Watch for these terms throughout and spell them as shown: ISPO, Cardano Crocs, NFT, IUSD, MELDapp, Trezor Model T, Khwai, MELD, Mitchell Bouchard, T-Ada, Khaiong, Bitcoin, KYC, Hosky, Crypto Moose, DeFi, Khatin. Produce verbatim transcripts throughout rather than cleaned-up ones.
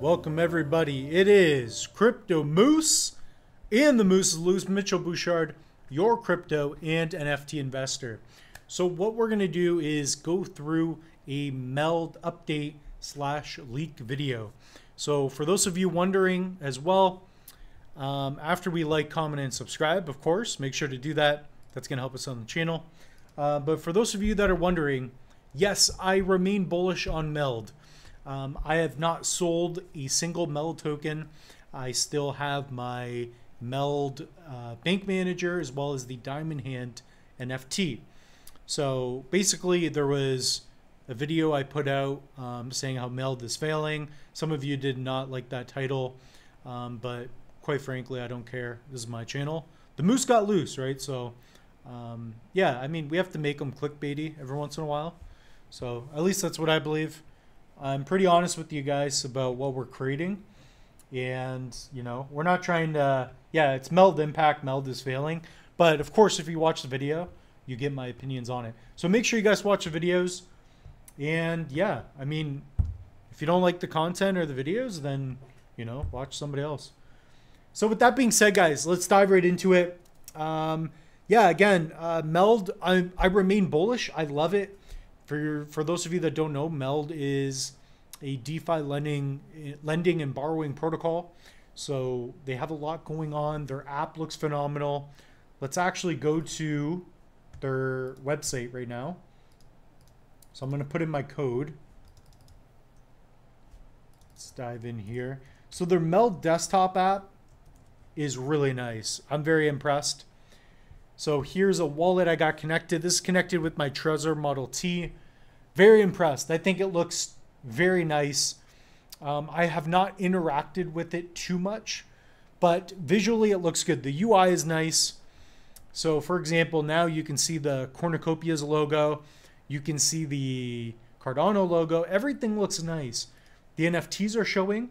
Welcome everybody. It is Crypto Moose and the Moose is Loose. Mitchell Bouchard, your crypto and N F T investor. So what we're going to do is go through a MELD update slash leak video. So for those of you wondering as well, um, after we like, comment, and subscribe, of course, make sure to do that. That's going to help us on the channel. Uh, but for those of you that are wondering, yes, I remain bullish on MELD. Um, I have not sold a single MELD token. I still have my MELD uh, Bank Manager as well as the Diamond Hand N F T. So basically there was a video I put out um, saying how MELD is failing. Some of you did not like that title, um, but quite frankly, I don't care. This is my channel. The moose got loose, right? So um, yeah, I mean, we have to make them clickbaity every once in a while. So at least that's what I believe. I'm pretty honest with you guys about what we're creating, and you know, we're not trying to, yeah, it's MELD impact, MELD is failing, but of course if you watch the video you get my opinions on it. So make sure you guys watch the videos, and yeah, I mean, if you don't like the content or the videos, then you know, watch somebody else. So with that being said, guys, let's dive right into it. Um, yeah, again, uh, MELD, I, I remain bullish. I love it. For, for those of you that don't know, MELD is a DeFi lending, lending and borrowing protocol. So they have a lot going on. Their app looks phenomenal. Let's actually go to their website right now. So I'm going to put in my code. Let's dive in here. So their MELD desktop app is really nice. I'm very impressed. So here's a wallet I got connected. This is connected with my Trezor Model T. Very impressed. I think it looks very nice. Um, I have not interacted with it too much, but visually it looks good. The U I is nice. So for example, now you can see the Cornucopia's logo. You can see the Cardano logo. Everything looks nice. The N F Ts are showing.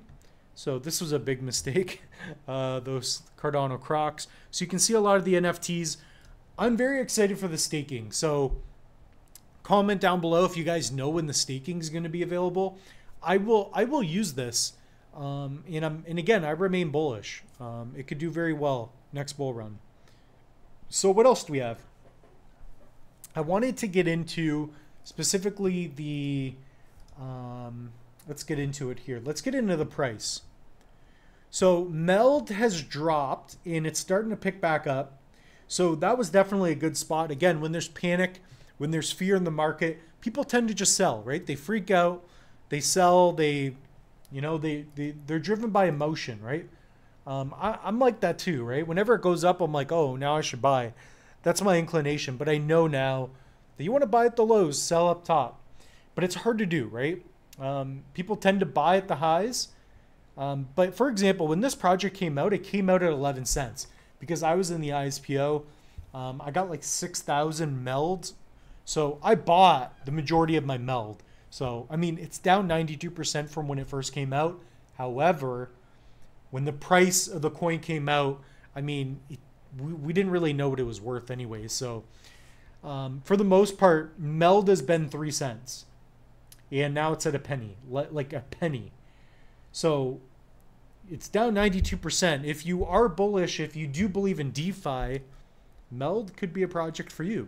So this was a big mistake, uh, those Cardano Crocs. So you can see a lot of the N F Ts. I'm very excited for the staking. So comment down below if you guys know when the staking is going to be available. I will I will use this. Um, and, I'm, and again, I remain bullish. Um, it could do very well next bull run. So what else do we have? I wanted to get into specifically the... Um, let's get into it here. Let's get into the price. So MELD has dropped and it's starting to pick back up. So that was definitely a good spot. Again, when there's panic, when there's fear in the market, people tend to just sell, right? They freak out, they sell, they, you know, they, they, they're driven by emotion, right? Um, I, I'm like that too, right? Whenever it goes up, I'm like, oh, now I should buy. That's my inclination. But I know now that you want to buy at the lows, sell up top. But it's hard to do, right? Um, people tend to buy at the highs. Um, but for example, when this project came out, it came out at eleven cents. Because I was in the I S P O, um, I got like six thousand MELDs. So I bought the majority of my MELD. So, I mean, it's down ninety-two percent from when it first came out. However, when the price of the coin came out, I mean, it, we, we didn't really know what it was worth anyway. So um, for the most part, MELD has been three cents. And now it's at a penny, like a penny. So it's down ninety-two percent. If you are bullish, if you do believe in DeFi, MELD could be a project for you.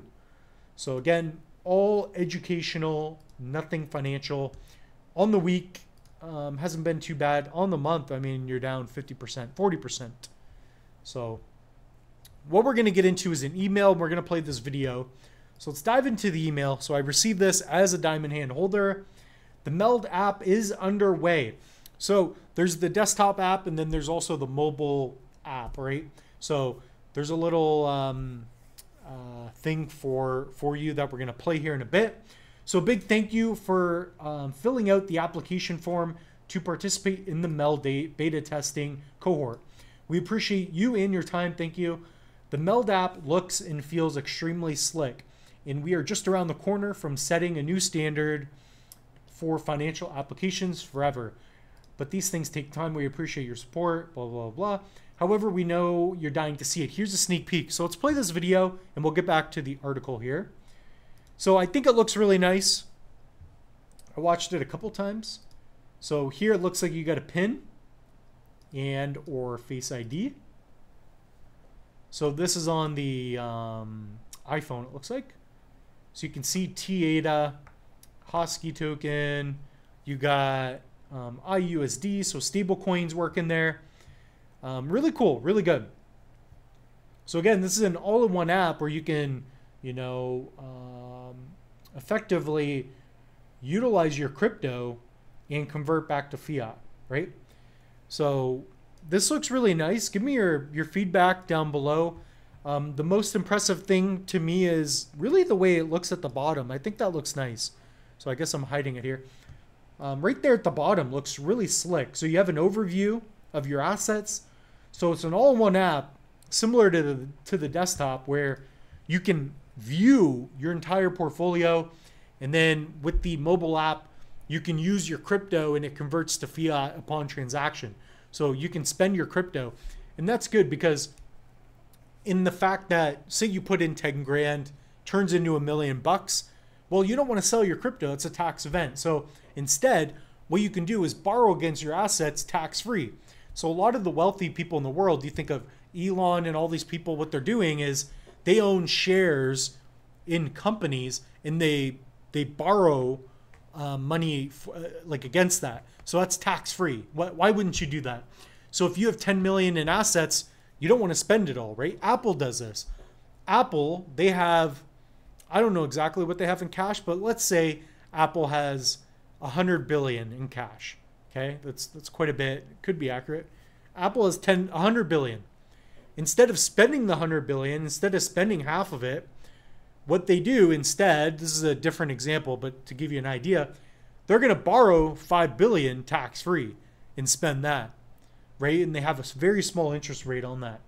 So again, all educational, nothing financial. On the week, um, hasn't been too bad. On the month, I mean, you're down fifty percent, forty percent. So what we're going to get into is an email. We're going to play this video. So let's dive into the email. So I received this as a Diamond Hand holder. The MELD app is underway. So there's the desktop app, and then there's also the mobile app, right? So there's a little um, uh, thing for, for you that we're going to play here in a bit. So big thank you for um, filling out the application form to participate in the MELD beta testing cohort. We appreciate you and your time. Thank you. The MELD app looks and feels extremely slick. And we are just around the corner from setting a new standard for financial applications forever. But these things take time. We appreciate your support, blah, blah, blah. However, we know you're dying to see it. Here's a sneak peek. So let's play this video and we'll get back to the article here. So I think it looks really nice. I watched it a couple times. So here it looks like you got a PIN and or Face I D. So this is on the um, iPhone, it looks like. So you can see T-Ada, Hosky token, you got um, I U S D, so stable coins working there. Um, really cool, really good. So again, this is an all-in-one app where you can, you know, um, effectively utilize your crypto and convert back to fiat, right? So this looks really nice. Give me your, your feedback down below. Um, the most impressive thing to me is really the way it looks at the bottom. I think that looks nice. So I guess I'm hiding it here. Um, right there at the bottom looks really slick. So you have an overview of your assets. So it's an all-in-one app similar to the, to the desktop where you can view your entire portfolio. And then with the mobile app, you can use your crypto and it converts to fiat upon transaction. So you can spend your crypto. And that's good because in the fact that, say you put in ten grand, turns into a million bucks, well, you don't want to sell your crypto. It's a tax event. So instead, what you can do is borrow against your assets tax-free. So a lot of the wealthy people in the world, you think of Elon and all these people, what they're doing is they own shares in companies and they they borrow uh, money f uh, like against that. So that's tax-free. Why, why wouldn't you do that? So if you have ten million in assets, you don't want to spend it all, right? Apple does this. Apple, they have, I don't know exactly what they have in cash, but let's say Apple has one hundred billion in cash. Okay, that's that's quite a bit. It could be accurate. Apple has ten, one hundred billion. Instead of spending the one hundred billion, instead of spending half of it, what they do instead, this is a different example, but to give you an idea, they're going to borrow five billion tax-free and spend that, right? And they have a very small interest rate on that.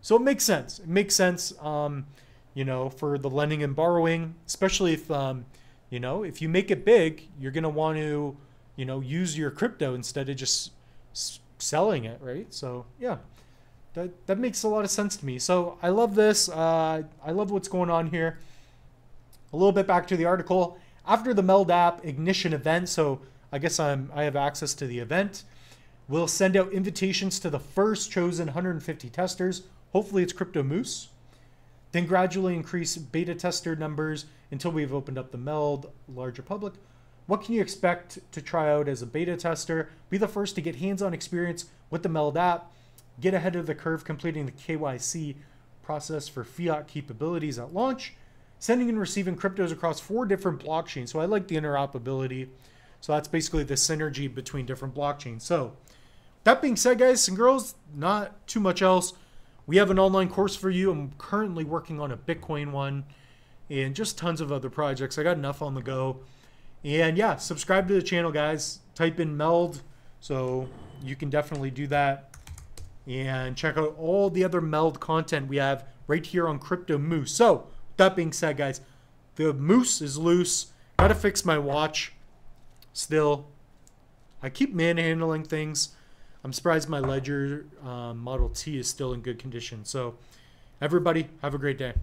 So it makes sense. It makes sense, um, you know, for the lending and borrowing, especially if, um, you know, if you make it big, you're going to want to, you know, use your crypto instead of just selling it, right? So yeah, that, that makes a lot of sense to me. So I love this. Uh, I love what's going on here. A little bit back to the article. After the MELD app ignition event, so I guess I'm, I have access to the event, we'll send out invitations to the first chosen one hundred fifty testers. Hopefully it's Crypto Moose. Then gradually increase beta tester numbers until we've opened up the MELD larger public. What can you expect to try out as a beta tester? Be the first to get hands-on experience with the MELD app. Get ahead of the curve completing the K Y C process for fiat capabilities at launch. Sending and receiving cryptos across four different blockchains. So I like the interoperability. So that's basically the synergy between different blockchains. So that being said, guys and girls, not too much else. We have an online course for you. I'm currently working on a Bitcoin one and just tons of other projects. I got enough on the go. And yeah, subscribe to the channel, guys. Type in MELD. So you can definitely do that. And check out all the other MELD content we have right here on Crypto Moose. So that being said, guys, the moose is loose. Gotta fix my watch. Still, I keep manhandling things. I'm surprised my Ledger um, Model T is still in good condition. So everybody, have a great day.